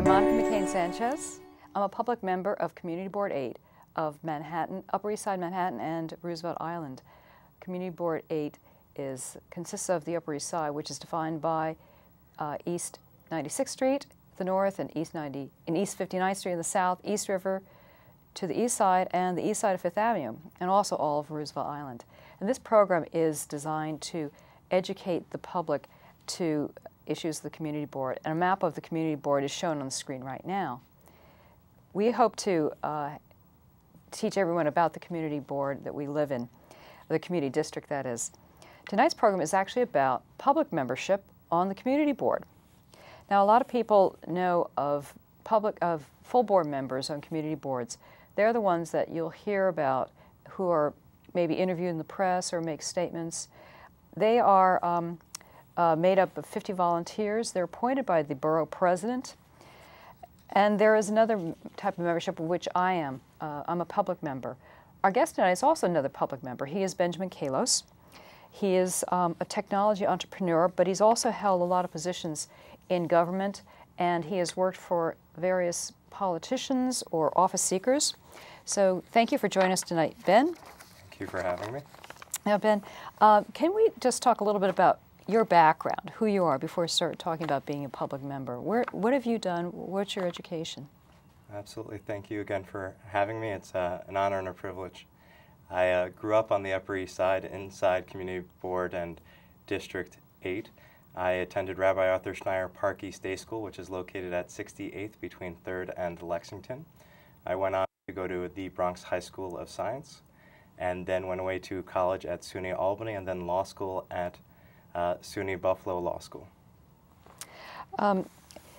I'm Monica McCain-Sanchez. I'm a public member of Community Board 8 of Manhattan, Upper East Side Manhattan and Roosevelt Island. Community Board 8 consists of the Upper East Side, which is defined by East 96th Street, the north, and East 59th Street in the south, East River to the east side, and the east side of Fifth Avenue, and also all of Roosevelt Island. And this program is designed to educate the public to issues of the Community Board, and a map of the Community Board is shown on the screen right now. We hope to teach everyone about the Community Board that we live in, the community district that is. Tonight's program is actually about public membership on the Community Board. Now, a lot of people know of full board members on community boards. They're the ones that you'll hear about who are maybe interviewed in the press or make statements. They are made up of 50 volunteers. They're appointed by the borough president. And there is another type of membership of which I am. I'm a public member. Our guest tonight is also another public member. He is Benjamin Kallos. He is a technology entrepreneur, but he's also held a lot of positions in government, and he has worked for various politicians or office seekers. So thank you for joining us tonight, Ben. Thank you for having me. Now, Ben, can we just talk a little bit about your background, who you are, before we start talking about being a public member? What have you done? What's your education? Absolutely. Thank you again for having me. It's an honor and a privilege. I grew up on the Upper East Side, inside Community Board and District 8. I attended Rabbi Arthur Schneier Park East Day School, which is located at 68th between 3rd and Lexington. I went on to go to the Bronx High School of Science, and then went away to college at SUNY Albany, and then law school at SUNY Buffalo Law School.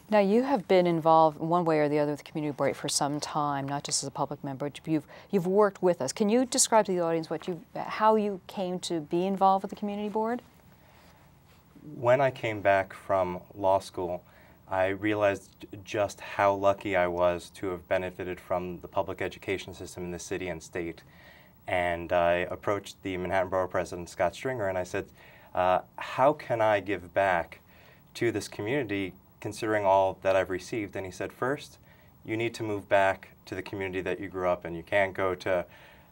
Now, you have been involved in one way or the other with the Community Board for some time, not just as a public member, but you've worked with us. Can you describe to the audience how you came to be involved with the Community Board? When I came back from law school, I realized just how lucky I was to have benefited from the public education system in the city and state. And I approached the Manhattan Borough President, Scott Stringer, and I said, how can I give back to this community considering all that I've received? And he said, first, you need to move back to the community that you grew up in. You can't go to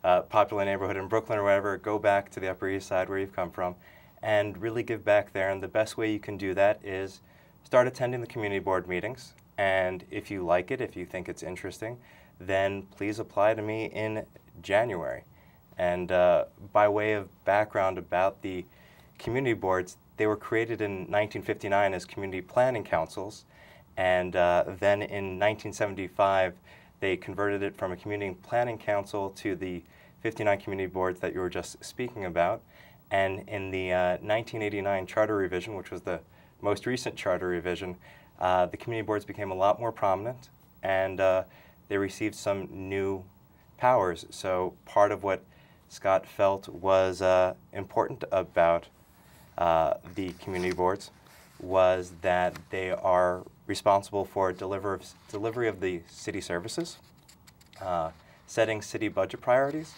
a popular neighborhood in Brooklyn or whatever. Go back to the Upper East Side where you've come from and really give back there. And the best way you can do that is start attending the community board meetings. And if you like it, if you think it's interesting, then please apply to me in January. And by way of background about the community boards, they were created in 1959 as community planning councils. And then in 1975, they converted it from a community planning council to the 59 community boards that you were just speaking about. And in the 1989 charter revision, which was the most recent charter revision, the community boards became a lot more prominent, and they received some new powers. So part of what Scott felt was important about the community boards was that they are responsible for delivery of the city services, setting city budget priorities,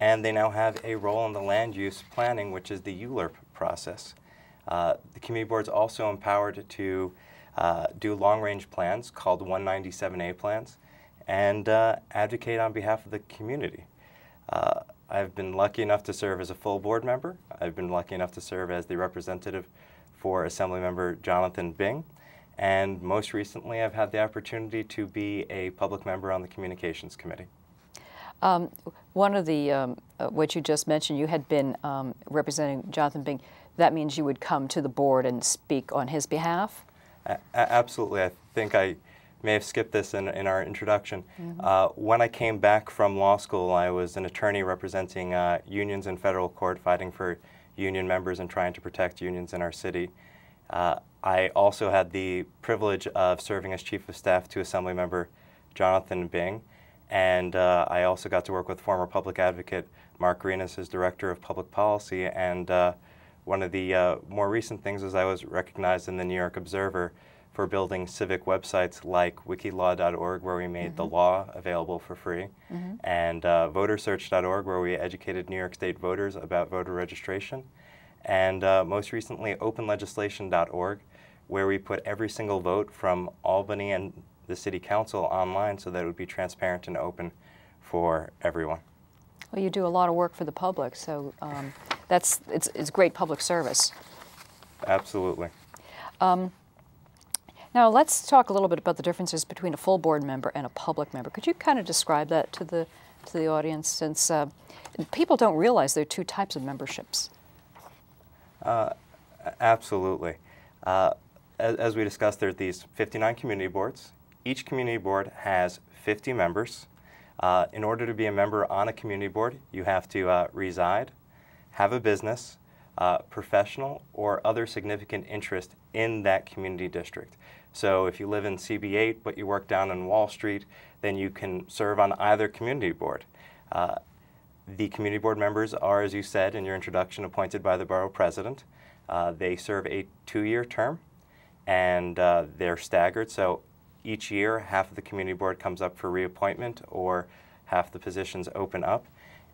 and they now have a role in the land use planning, which is the ULURP process. The community board's also empowered to do long-range plans called 197A plans and advocate on behalf of the community. I've been lucky enough to serve as a full board member. I've been lucky enough to serve as the representative for Assemblymember Jonathan Bing. And most recently, I've had the opportunity to be a public member on the Communications Committee. One of the, what you just mentioned, you had been representing Jonathan Bing. That means you would come to the board and speak on his behalf? Absolutely. I think I may have skipped this in our introduction. Mm-hmm. When I came back from law school, I was an attorney representing unions in federal court, fighting for union members and trying to protect unions in our city. I also had the privilege of serving as chief of staff to Assemblymember Jonathan Bing. And I also got to work with former public advocate Mark Green as his director of public policy. And one of the more recent things is I was recognized in the New York Observer for building civic websites like wikilaw.org, where we made the law available for free, and votersearch.org, where we educated New York State voters about voter registration, and most recently openlegislation.org, where we put every single vote from Albany and the City Council online so that it would be transparent and open for everyone. Well, you do a lot of work for the public, so it's great public service. Absolutely. Now let's talk a little bit about the differences between a full board member and a public member. Could you kind of describe that to the audience, since people don't realize there are two types of memberships? Absolutely. As we discussed, there are these 59 community boards. Each community board has 50 members. In order to be a member on a community board, you have to reside, have a business, professional, or other significant interest in that community district. So if you live in CB8 but you work down in Wall Street, then you can serve on either community board. The community board members are, as you said in your introduction, appointed by the borough president. They serve a 2-year term, and they're staggered, so each year half of the community board comes up for reappointment or half the positions open up.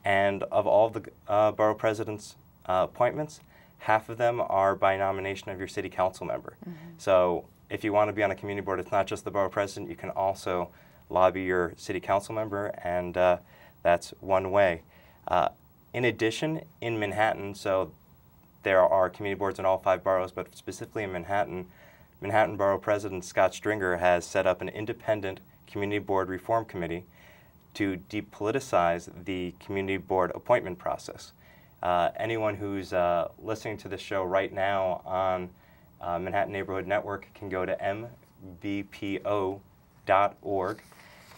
And of all the borough president's appointments, half of them are by nomination of your city council member. Mm-hmm. So if you want to be on a community board, it's not just the borough president. You can also lobby your city council member, and that's one way. In addition, in Manhattan, so there are community boards in all 5 boroughs, but specifically in Manhattan, Manhattan Borough President Scott Stringer has set up an independent community board reform committee to depoliticize the community board appointment process. Anyone who's listening to this show right now on Manhattan Neighborhood Network can go to mbpo.org,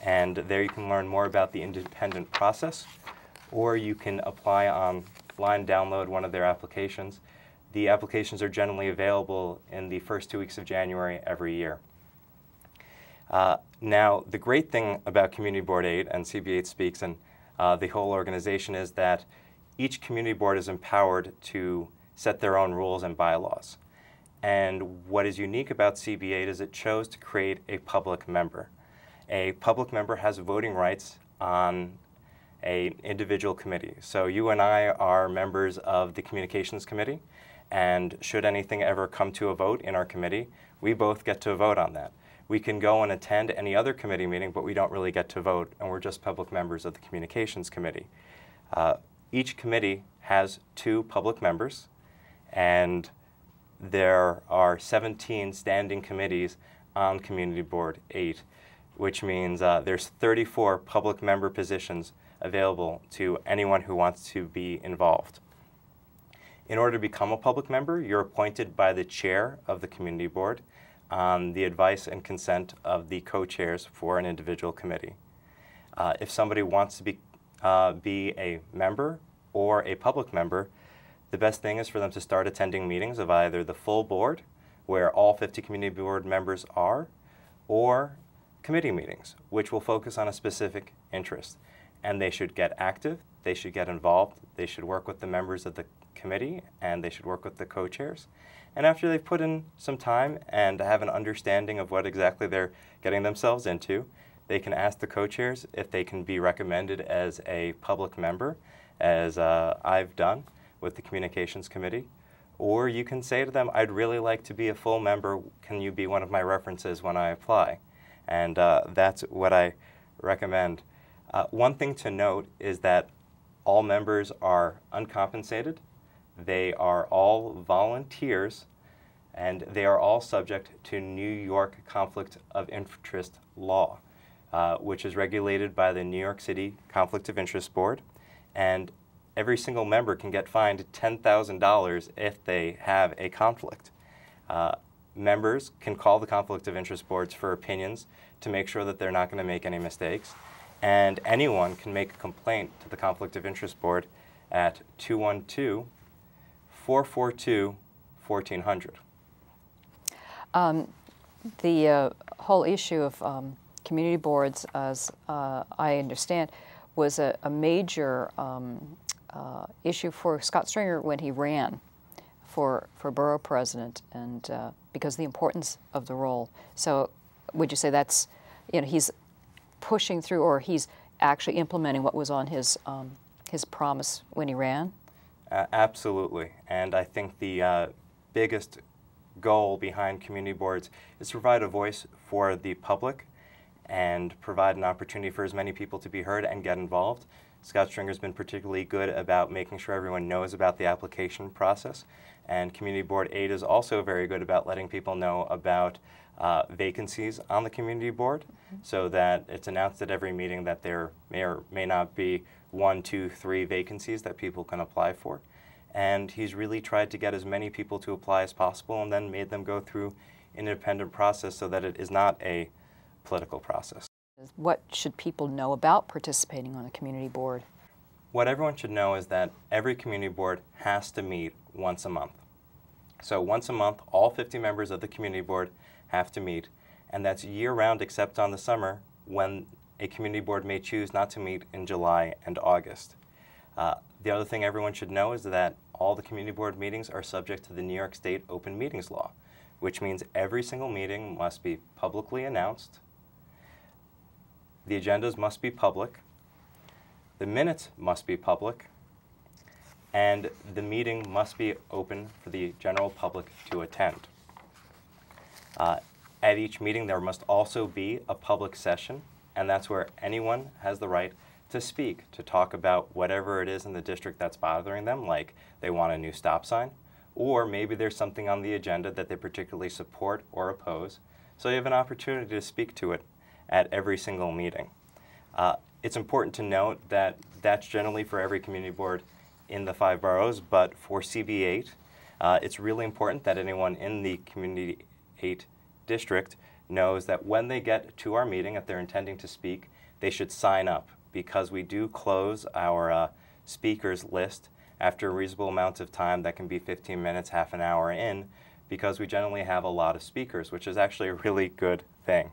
and there you can learn more about the independent process, or you can apply online, download one of their applications. The applications are generally available in the first 2 weeks of January every year. Now, the great thing about Community Board 8 and CB8 Speaks and the whole organization is that each community board is empowered to set their own rules and bylaws. And what is unique about CB8 is it chose to create a public member. A public member has voting rights on an individual committee. So you and I are members of the Communications Committee, and should anything ever come to a vote in our committee, we both get to vote on that. We can go and attend any other committee meeting, but we don't really get to vote, and we're just public members of the Communications Committee. Each committee has 2 public members, and there are 17 standing committees on Community Board 8, which means there's 34 public member positions available to anyone who wants to be involved. In order to become a public member, you're appointed by the chair of the community board on the advice and consent of the co-chairs for an individual committee. If somebody wants to be a member or a public member, the best thing is for them to start attending meetings of either the full board, where all 50 community board members are, or committee meetings, which will focus on a specific interest. And they should get active, they should get involved, they should work with the members of the committee, and they should work with the co-chairs. And after they've put in some time and have an understanding of what exactly they're getting themselves into, they can ask the co-chairs if they can be recommended as a public member, as I've done with the Communications Committee. Or you can say to them, I'd really like to be a full member, can you be one of my references when I apply? And that's what I recommend. One thing to note is that all members are uncompensated, they are all volunteers, and they are all subject to New York Conflict of Interest law, which is regulated by the New York City Conflict of Interest Board. And every single member can get fined $10,000 if they have a conflict. Members can call the Conflict of Interest Boards for opinions to make sure that they're not going to make any mistakes. And anyone can make a complaint to the Conflict of Interest Board at 212-442-1400. The whole issue of community boards, as I understand, was a major issue for Scott Stringer when he ran for borough president, and because of the importance of the role. So would you say that's, you know, he's pushing through, or he's actually implementing what was on his promise when he ran? Absolutely. And I think the biggest goal behind community boards is to provide a voice for the public and provide an opportunity for as many people to be heard and get involved. Scott Stringer's been particularly good about making sure everyone knows about the application process, and Community Board 8 is also very good about letting people know about vacancies on the Community Board, so that it's announced at every meeting that there may or may not be 1, 2, 3 vacancies that people can apply for. And he's really tried to get as many people to apply as possible and then made them go through an independent process so that it is not a political process. What should people know about participating on a community board? What everyone should know is that every community board has to meet once a month. So once a month, all 50 members of the community board have to meet, and that's year-round except on the summer when a community board may choose not to meet in July and August. The other thing everyone should know is that all the community board meetings are subject to the New York State Open Meetings Law, which means every single meeting must be publicly announced, the agendas must be public, the minutes must be public, and the meeting must be open for the general public to attend. At each meeting there must also be a public session, and that's where anyone has the right to speak, to talk about whatever it is in the district that's bothering them, like they want a new stop sign, or maybe there's something on the agenda that they particularly support or oppose, so you have an opportunity to speak to it at every single meeting. It's important to note that that's generally for every community board in the 5 boroughs, but for CB8, it's really important that anyone in the Community 8 district knows that when they get to our meeting, if they're intending to speak, they should sign up, because we do close our speakers list after a reasonable amount of time. That can be 15 minutes, half an hour in, because we generally have a lot of speakers, which is actually a really good thing.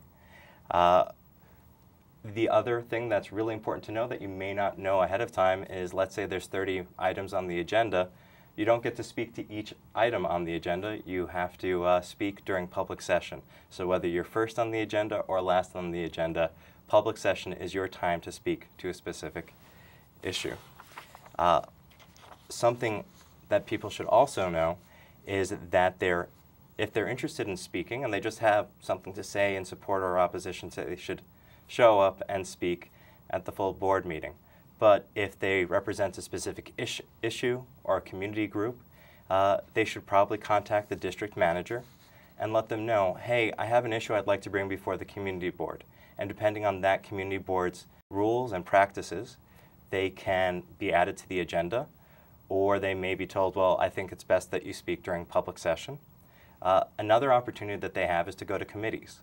The other thing that's really important to know that you may not know ahead of time is, let's say there's 30 items on the agenda. You don't get to speak to each item on the agenda. You have to speak during public session. So whether you're first on the agenda or last on the agenda, public session is your time to speak to a specific issue. Something that people should also know is that if they're interested in speaking and they just have something to say in support or opposition, so they should show up and speak at the full board meeting. But if they represent a specific issue or a community group, they should probably contact the district manager and let them know, hey, I have an issue I'd like to bring before the community board. And depending on that community board's rules and practices, they can be added to the agenda, or they may be told, well, I think it's best that you speak during public session. Another opportunity that they have is to go to committees.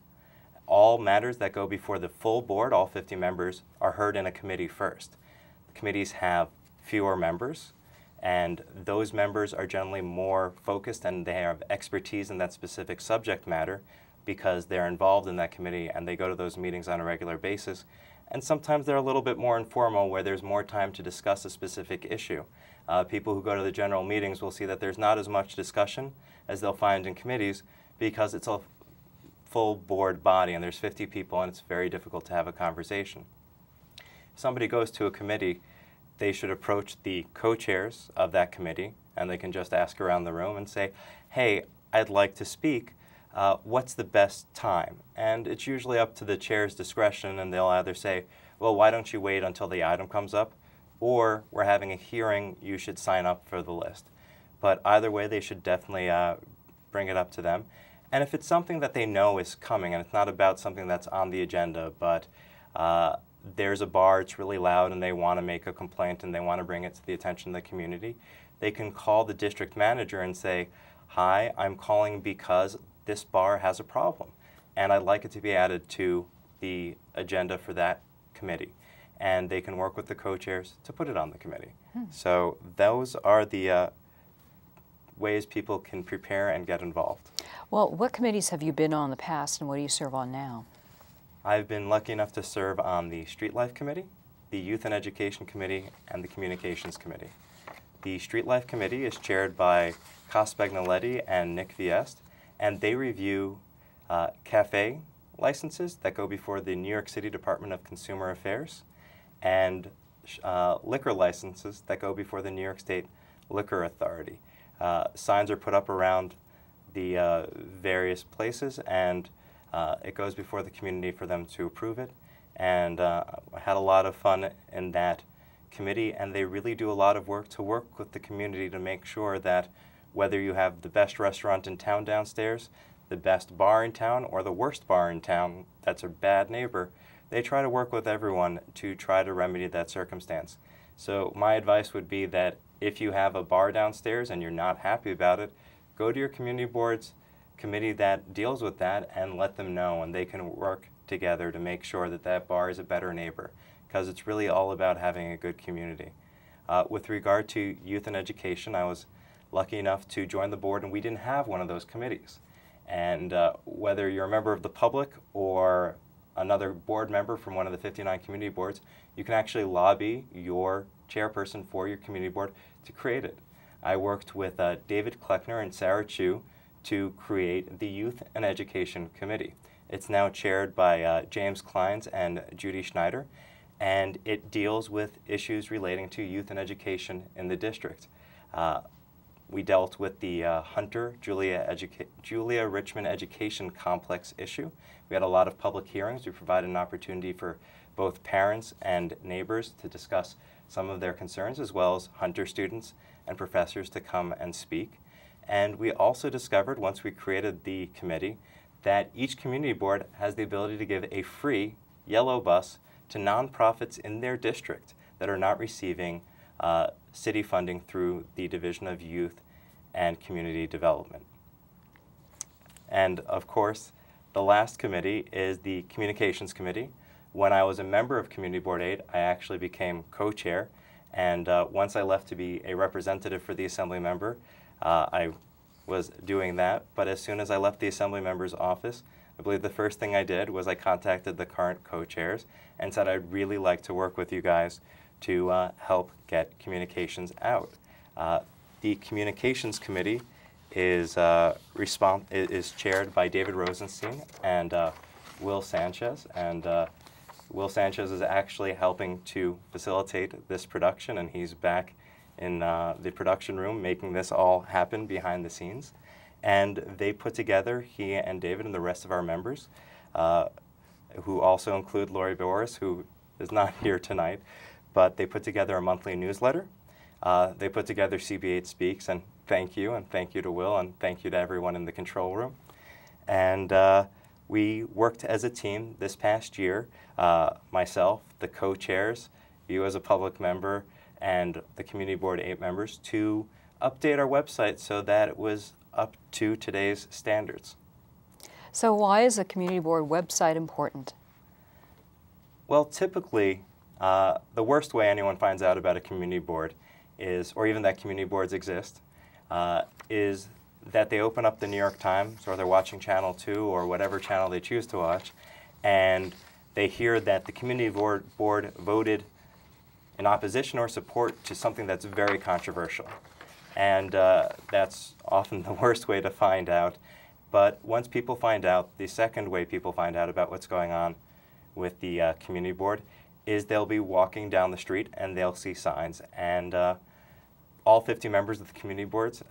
All matters that go before the full board, all 50 members, are heard in a committee first. The committees have fewer members, and those members are generally more focused and they have expertise in that specific subject matter, because they're involved in that committee and they go to those meetings on a regular basis. And sometimes they're a little bit more informal, where there's more time to discuss a specific issue. People who go to the general meetings will see that there's not as much discussion as they'll find in committees, because it's a full board body and there's 50 people and it's very difficult to have a conversation. If somebody goes to a committee, they should approach the co-chairs of that committee, and they can just ask around the room and say, hey, I'd like to speak. What's the best time? And it's usually up to the chair's discretion, and they'll either say, well, why don't you wait until the item comes up, or we're having a hearing, you should sign up for the list. But either way, they should definitely bring it up to them. And if it's something that they know is coming, and it's not about something that's on the agenda, but there's a bar, it's really loud, and they want to make a complaint, and they want to bring it to the attention of the community, they can call the district manager and say, hi, I'm calling because this bar has a problem, and I'd like it to be added to the agenda for that committee. And they can work with the co-chairs to put it on the committee. So those are the ways people can prepare and get involved. Well, what committees have you been on in the past, and what do you serve on now? I've been lucky enough to serve on the Street Life Committee, the Youth and Education Committee, and the Communications Committee. The Street Life Committee is chaired by Caspagnaletti and Nick Viest, and they review cafe licenses that go before the New York City Department of Consumer Affairs, and liquor licenses that go before the New York State Liquor Authority. Signs are put up around the various places, and It goes before the community for them to approve it, and I had a lot of fun in that committee, and they really do a lot of work to work with the community to make sure that whether you have the best restaurant in town downstairs, the best bar in town, or the worst bar in town that's a bad neighbor, they try to work with everyone to try to remedy that circumstance. So my advice would be that if you have a bar downstairs and you're not happy about it, go to your community board's committee that deals with that and let them know, and they can work together to make sure that that bar is a better neighbor, because it's really all about having a good community. With regard to youth and education, I was lucky enough to join the board, and we didn't have one of those committees. And whether you're a member of the public or another board member from one of the 59 community boards, you can actually lobby your chairperson for your community board to create it. I worked with David Kleckner and Sarah Chu to create the Youth and Education Committee. It's now chaired by James Clines and Judy Schneider, and it deals with issues relating to youth and education in the district. We dealt with the Hunter Julia Richmond Education Complex issue. We had a lot of public hearings. We provided an opportunity for both parents and neighbors to discuss some of their concerns, as well as Hunter students and professors to come and speak. And we also discovered, once we created the committee, that each community board has the ability to give a free yellow bus to nonprofits in their district that are not receiving city funding through the Division of Youth and Community Development. And of course, the last committee is the Communications Committee. When I was a member of Community Board 8, I actually became co-chair, and once I left to be a representative for the Assembly Member, I was doing that. But as soon as I left the Assembly Member's office, I believe the first thing I did was I contacted the current co-chairs and said I'd really like to work with you guys to help get communications out. The Communications Committee is chaired by David Rosenstein and Will Sanchez. And Will Sanchez is actually helping to facilitate this production, and he's back in the production room making this all happen behind the scenes. And they put together, he and David and the rest of our members, who also include Lori Boris, who is not here tonight, but they put together a monthly newsletter. They put together CB8Speaks, and thank you to Will, and thank you to everyone in the control room. And we worked as a team this past year, myself, the co-chairs, you as a public member, and the Community Board 8 members, to update our website so that it was up to today's standards. So why is a Community Board website important? Well, typically, the worst way anyone finds out about a community board is, or even that community boards exist, is that they open up the New York Times, or they're watching Channel 2 or whatever channel they choose to watch, and they hear that the community board voted in opposition or support to something that's very controversial. And that's often the worst way to find out. But once people find out, the second way people find out about what's going on with the community board is they'll be walking down the street and they'll see signs. And all 50 members of the community boards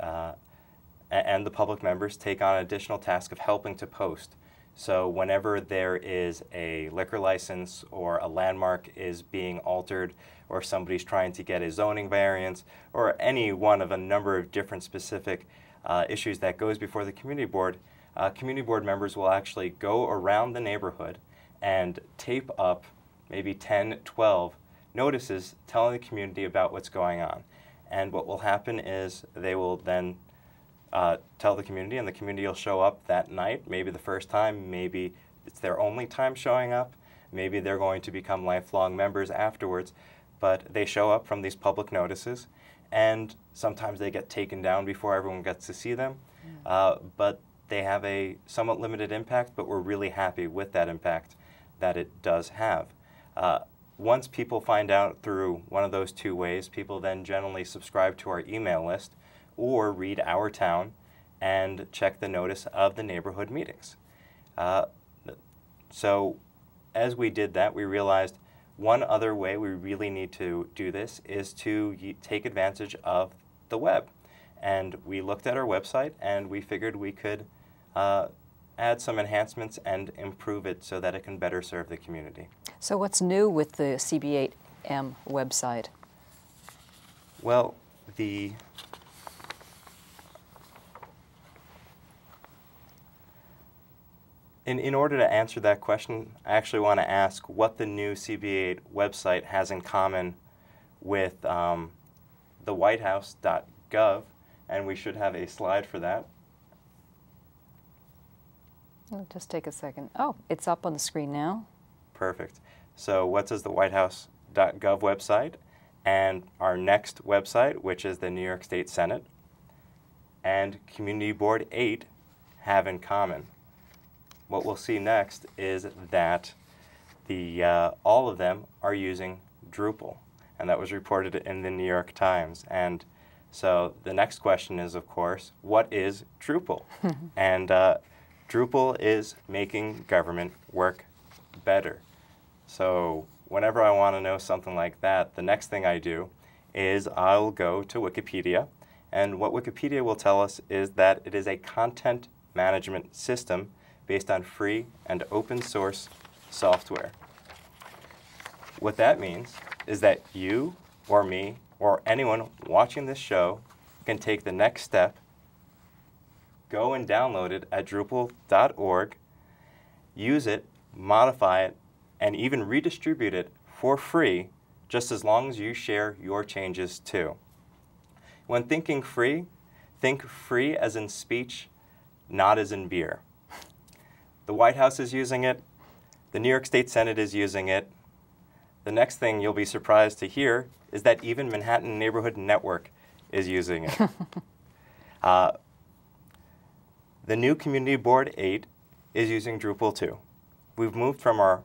and the public members take on an additional task of helping to post. So whenever there is a liquor license or a landmark is being altered, or somebody's trying to get a zoning variance, or any one of a number of different specific issues that goes before the community board members will actually go around the neighborhood and tape up maybe 10, 12 notices telling the community about what's going on. And what will happen is they will then tell the community, and the community will show up that night, maybe the first time, maybe it's their only time showing up, maybe they're going to become lifelong members afterwards, but they show up from these public notices, and sometimes they get taken down before everyone gets to see them, but they have a somewhat limited impact, but we're really happy with that impact that it does have. Once people find out through one of those two ways, people then generally subscribe to our email list or read Our Town and check the notice of the neighborhood meetings. So as we did that, we realized one other way we really need to do this is to take advantage of the web. And we looked at our website, and we figured we could add some enhancements and improve it so that it can better serve the community. So what's new with the CB8M website? Well, in order to answer that question, I actually want to ask what the new CB8 website has in common with the whitehouse.gov, and we should have a slide for that. It'll just take a second. Oh, it's up on the screen now. Perfect. So what does the whitehouse.gov website and our next website, which is the New York State Senate, and Community Board 8 have in common? What we'll see next is that the all of them are using Drupal, and that was reported in the New York Times. And so the next question is, of course, what is Drupal? And Drupal is making government work better. So whenever I want to know something like that, the next thing I do is I'll go to Wikipedia. And what Wikipedia will tell us is that it is a content management system based on free and open source software. What that means is that you or me or anyone watching this show can take the next step, go and download it at Drupal.org, use it, modify it, and even redistribute it for free, just as long as you share your changes too. When thinking free, think free as in speech, not as in beer. The White House is using it, the New York State Senate is using it. The next thing you'll be surprised to hear is that even Manhattan Neighborhood Network is using it. The new Community Board 8 is using Drupal too. We've moved from our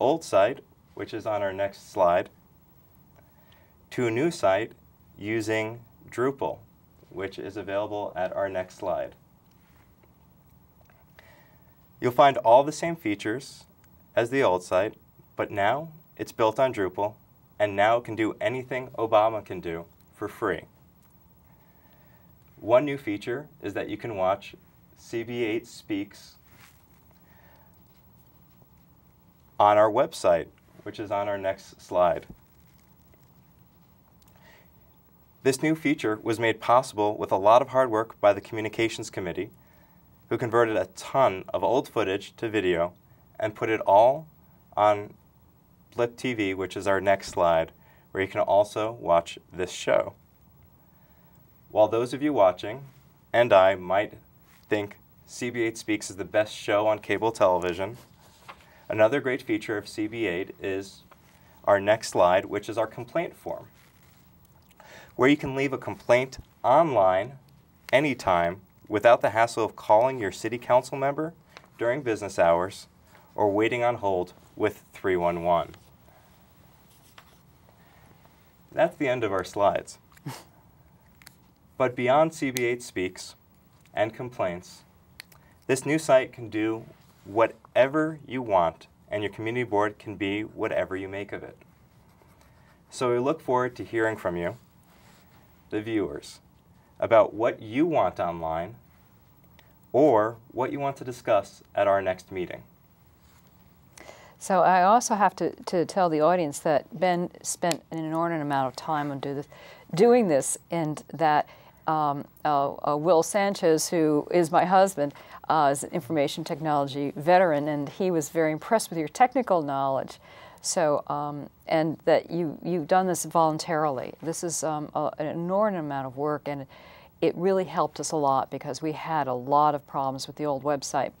old site, which is on our next slide, to a new site using Drupal, which is available at our next slide. You'll find all the same features as the old site, but now it's built on Drupal, and now it can do anything Obama can do for free. One new feature is that you can watch CB8Speaks on our website, which is on our next slide. This new feature was made possible with a lot of hard work by the Communications Committee, who converted a ton of old footage to video and put it all on Blip TV, which is our next slide, where you can also watch this show. While those of you watching and I might think CB8 Speaks is the best show on cable television, another great feature of CB8 is our next slide, which is our complaint form, where you can leave a complaint online anytime without the hassle of calling your city council member during business hours or waiting on hold with 311. That's the end of our slides. But beyond CB8 Speaks and complaints, this new site can do whatever you want, and your community board can be whatever you make of it. So we look forward to hearing from you, the viewers, about what you want online or what you want to discuss at our next meeting. So I also have to tell the audience that Ben spent an inordinate amount of time on doing this, and that Will Sanchez, who is my husband, is an information technology veteran, and he was very impressed with your technical knowledge. So, and that you've done this voluntarily. This is an inordinate amount of work, and it really helped us a lot because we had a lot of problems with the old website.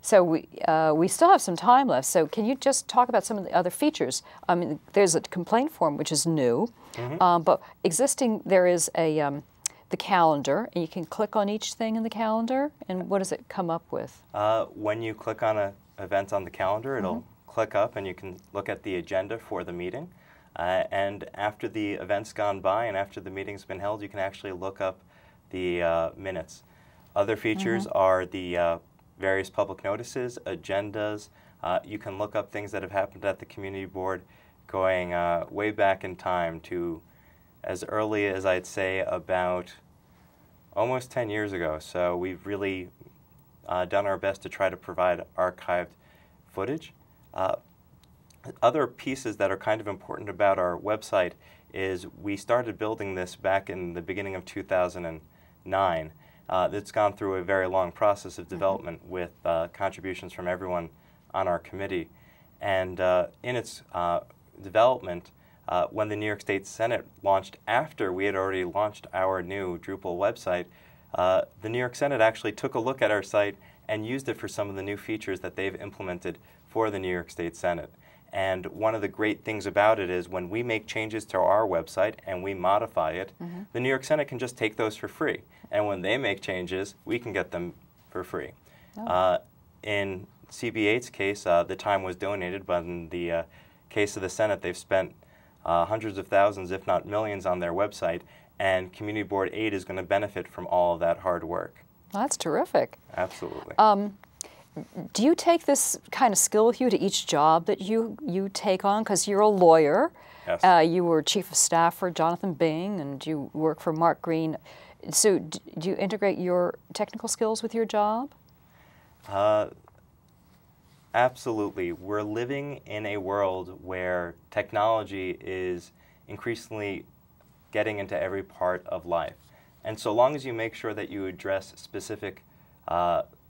So we still have some time left, so can you just talk about some of the other features? I mean, there's a complaint form, which is new, but existing, there is a, the calendar, and you can click on each thing in the calendar, and what does it come up with? When you click on an event on the calendar, it'll click up, and you can look at the agenda for the meeting. And after the event's gone by and after the meeting's been held, you can actually look up the minutes. Other features are the various public notices, agendas. You can look up things that have happened at the community board going way back in time to as early as I'd say about almost 10 years ago, so we've really done our best to try to provide archived footage. Other pieces that are kind of important about our website is we started building this back in the beginning of 2009. It's gone through a very long process of development with contributions from everyone on our committee. And in its development, when the New York State Senate launched after we had already launched our new Drupal website, the New York Senate actually took a look at our site and used it for some of the new features that they've implemented for the New York State Senate. And one of the great things about it is when we make changes to our website and we modify it, the New York Senate can just take those for free. And when they make changes, we can get them for free. Oh. In CB8's case, the time was donated, but in the case of the Senate, they've spent hundreds of thousands, if not millions, on their website, and Community Board 8 is going to benefit from all of that hard work. Well, that's terrific. Absolutely. Do you take this kind of skill with you to each job that you take on? Because you're a lawyer. Yes. You were chief of staff for Jonathan Bing, and you work for Mark Green. So do you integrate your technical skills with your job? Absolutely. We're living in a world where technology is increasingly getting into every part of life. And so long as you make sure that you address specific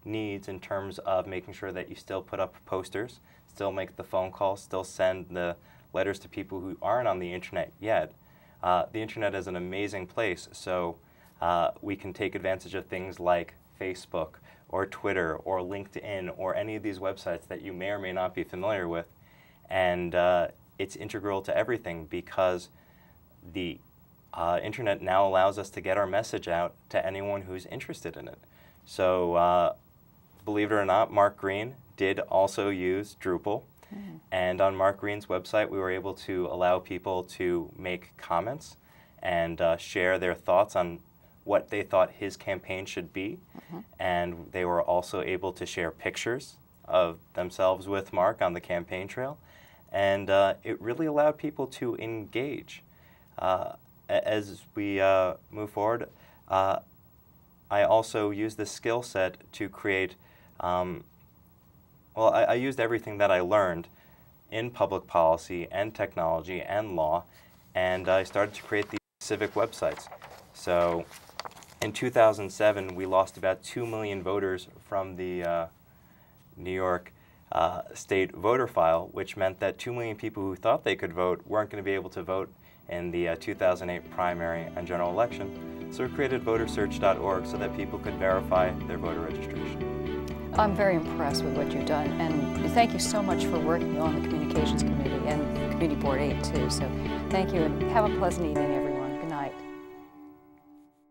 needs in terms of making sure that you still put up posters, still make the phone calls, still send the letters to people who aren't on the internet yet. The internet is an amazing place, so we can take advantage of things like Facebook or Twitter or LinkedIn or any of these websites that you may or may not be familiar with. And it's integral to everything because the internet now allows us to get our message out to anyone who's interested in it. So believe it or not, Mark Green did also use Drupal. And on Mark Green's website, we were able to allow people to make comments and share their thoughts on what they thought his campaign should be. And they were also able to share pictures of themselves with Mark on the campaign trail. And it really allowed people to engage. As we move forward, I also use this skill set to create, well, I used everything that I learned in public policy and technology and law, and I started to create these civic websites. So in 2007, we lost about 2 million voters from the New York state voter file, which meant that 2 million people who thought they could vote weren't going to be able to vote in the 2008 primary and general election. So we created votersearch.org so that people could verify their voter registration. I'm very impressed with what you've done, and thank you so much for working on the Communications Committee and Community Board 8 too. So thank you, and have a pleasant evening, everyone.